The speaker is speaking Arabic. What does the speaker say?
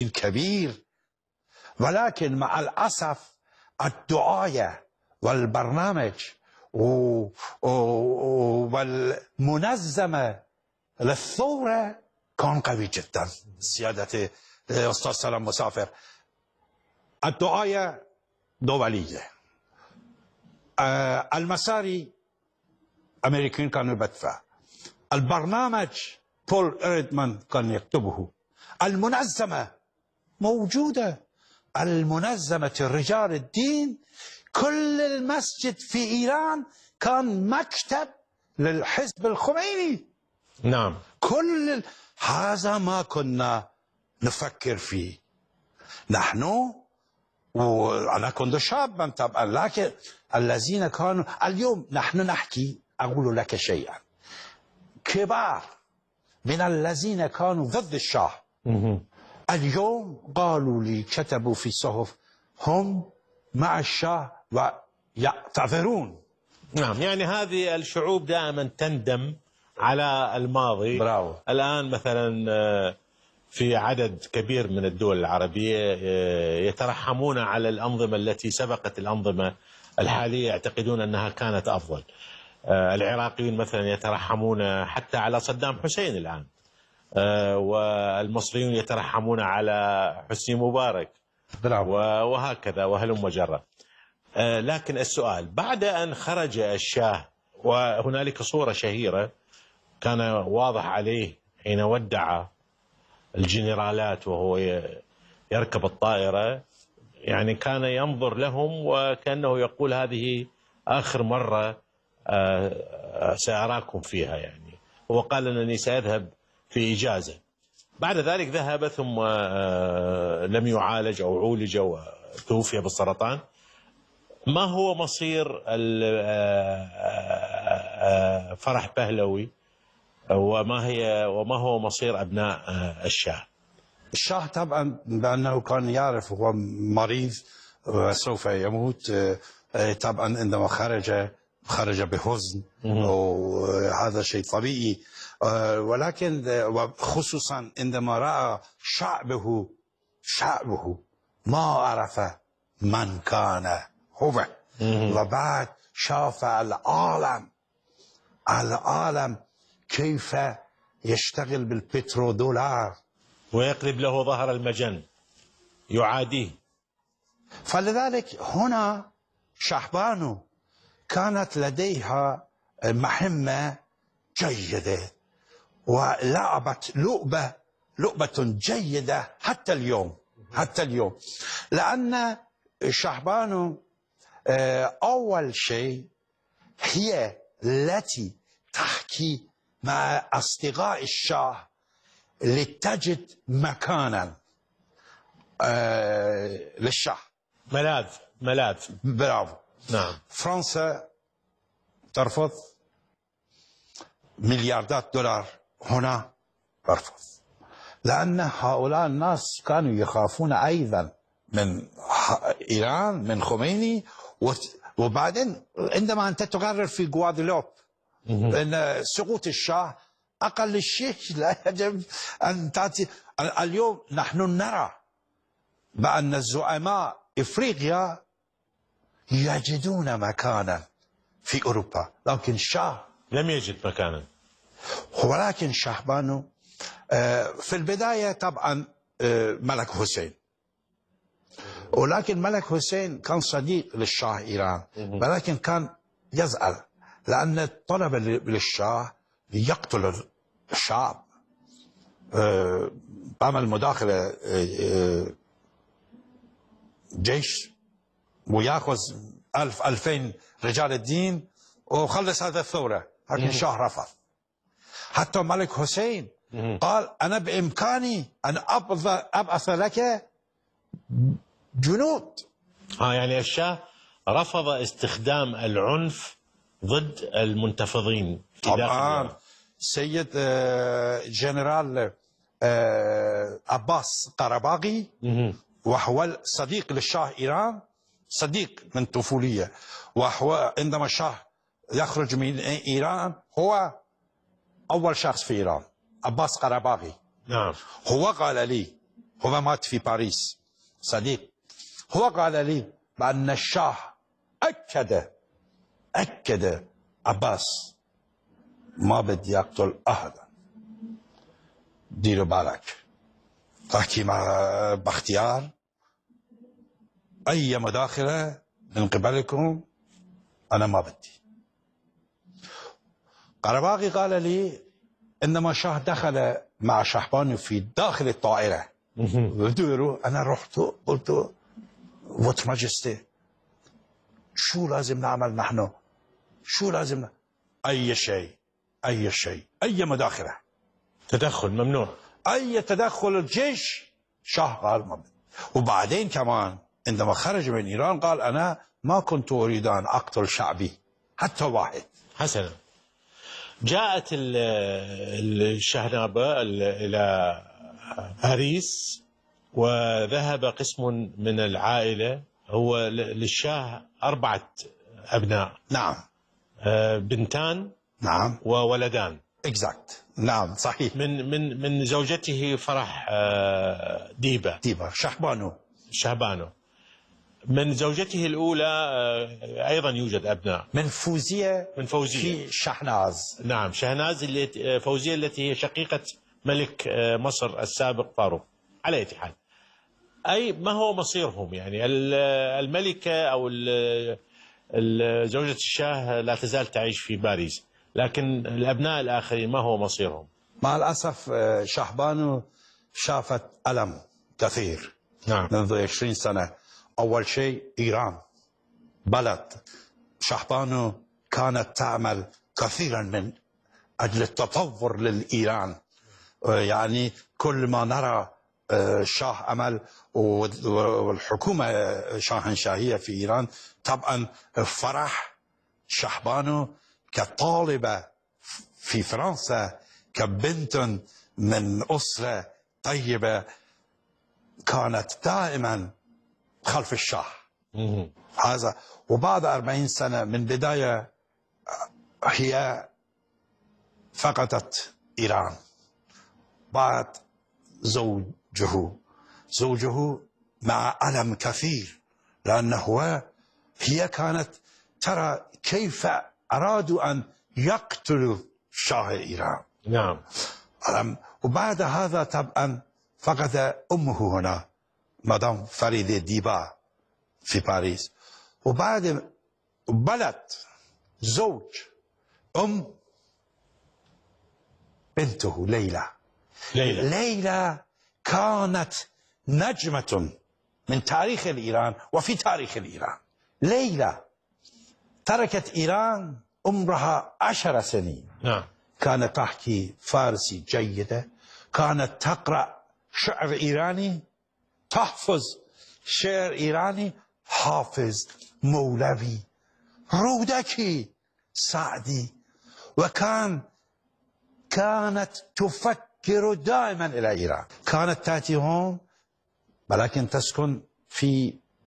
كبير، ولكن مع الأسف الدعاية والبرنامج والمنظمة للثورة كان قوي جدا. سيادة الأستاذ سلام مسافر، الدعاية دولية، المساري أمريكيين كانوا بدفع، البرنامج بول إردمان كان يكتبه، المنظمة موجودة، المنظمة رجال الدين، كل المسجد في إيران كان مكتب للحزب الخميني. نعم. كل هذا ما كنا نفكر فيه نحن، وأنا كنت شابا طبعا، لكن الذين كانوا اليوم نحن نحكي، أقول لك شيئا، كبار من الذين كانوا ضد الشاه اليوم قالوا لي، كتبوا في الصحف، هم مع الشاه ويعتذرون. نعم، يعني هذه الشعوب دائما تندم على الماضي. براو. الآن مثلا في عدد كبير من الدول العربية يترحمون على الأنظمة التي سبقت الأنظمة الحالية، يعتقدون أنها كانت أفضل. العراقيين مثلا يترحمون حتى على صدام حسين الآن، والمصريون يترحمون على حسني مبارك. برافو. وهكذا وهلم وجرا. لكن السؤال، بعد أن خرج الشاه، وهنالك صورة شهيرة كان واضح عليه حين ودع الجنرالات وهو يركب الطائرة، يعني كان ينظر لهم وكأنه يقول هذه آخر مرة سأراكم فيها، يعني هو قال أنني سأذهب في إجازة. بعد ذلك ذهب ثم لم يعالج أو عولج وتوفي بالسرطان. ما هو مصير فرح بهلوي وما هو مصير أبناء الشاه؟ الشاه طبعا بأنه كان يعرف هو مريض وسوف يموت، طبعا عندما خرج بحزن، وهذا شيء طبيعي، ولكن وخصوصا عندما رأى شعبه ما عرف من كان هو، وبعد شاف العالم كيف يشتغل بالبترودولار ويقلب له ظهر المجن يعاديه. فلذلك هنا شهبانو كانت لديها مهمة جيدة، ولعبت لعبة جيدة حتى اليوم، لأن شهبانو أول شيء هي التي تحكي مع أصدقاء الشاه لتجد مكانا للشاه، ملاذ. برافو. نعم. فرنسا ترفض، ملياردات دولار هنا ترفض، لأن هؤلاء الناس كانوا يخافون أيضا من إيران، من خميني. وبعدين عندما أنت تقرر في غوادلوب أن سقوط الشاه، أقل شيء لا يجب أن تعطي. اليوم نحن نرى بأن الزعماء إفريقيا يجدون مكانا في أوروبا، لكن الشاه لم يجد مكانا. ولكن شهبانو في البداية طبعا ملك حسين، ولكن ملك حسين كان صديق للشاه إيران، ولكن كان يزعل لأن طلب للشاه يقتل الشعب، عمل مداخلة جيش ويأخذ 1000-2000 رجال الدين وخلص هذا الثورة، لكن الشاه رفض. حتى ملك حسين قال أنا بإمكاني أن أبعث لك جنود. يعني الشاه رفض استخدام العنف ضد المنتفضين. طبعا سيد جنرال عباس قرباغي، وهو صديق للشاه إيران، صديق من الطفولية، وهو عندما الشاه يخرج من إيران هو أول شخص في إيران، عباس قرباغي. نعم. هو قال لي هو مات في باريس صديق، هو قال لي بأن الشاه أكد عباس ما بدي يقتل أحدا، دير بالك تحكي مع بختيار أي مداخلة من قبلكم أنا ما بدي. قرباغي قال لي إنما شاه دخل مع شهبانو في داخل الطائرة ودوروا، أنا رحت قلت وات ماجستي شو لازم نعمل نحن؟ شو لازم نعمل؟ أي شيء، أي مداخلة، تدخل ممنوع، أي تدخل الجيش. شاه قال ممنوع. وبعدين كمان عندما خرج من إيران قال أنا ما كنت أريد أن أقتل شعبي حتى واحد. حسنا، جاءت الشهنابة إلى باريس وذهب قسم من العائلة، هو للشاه 4 أبناء. نعم، بنتان نعم وولدان. اكزاكت، نعم صحيح. من زوجته فرح ديبة شهبانو. من زوجته الأولى أيضا يوجد أبناء، من فوزية في شاهناز. نعم، شاهناز اللي فوزية التي هي شقيقة ملك مصر السابق فاروق. على أي حال، أي ما هو مصيرهم؟ يعني الملكة أو زوجة الشاه لا تزال تعيش في باريس، لكن الأبناء الآخرين ما هو مصيرهم؟ مع الأسف شهبانو شافت ألم كثير. نعم، منذ 20 سنة. أول شيء إيران بلد شهبانو كانت تعمل كثيرا من أجل التطور للإيران، يعني كل ما نرى شاه عمل والحكومة شاهنشاهية في إيران. طبعا فرح شهبانو كطالبة في فرنسا، كبنت من أسرة طيبة، كانت دائما خلف الشاه. هذا، وبعد 40 سنة من بداية هي فقدت إيران بعد زوجه مع ألم كثير، لأنه هي كانت ترى كيف أرادوا أن يقتلوا شاه إيران. نعم. وبعد هذا طبعا فقد أمه هنا مدام فريدة ديبا في باريس، وبعد بلت زوج بنته ليلى كانت نجمة من تاريخ الإيران وفي تاريخ الإيران. ليلى تركت إيران عمرها 10 سنين. نعم. كانت تحكي فارسي جيدة، كانت تقرأ شعر إيراني، تحفظ شعر إيراني، حافظ، مولوي، رودكي، سعدي، كانت تفكر دائما إلى إيران. كانت تأتي هون ولكن تسكن في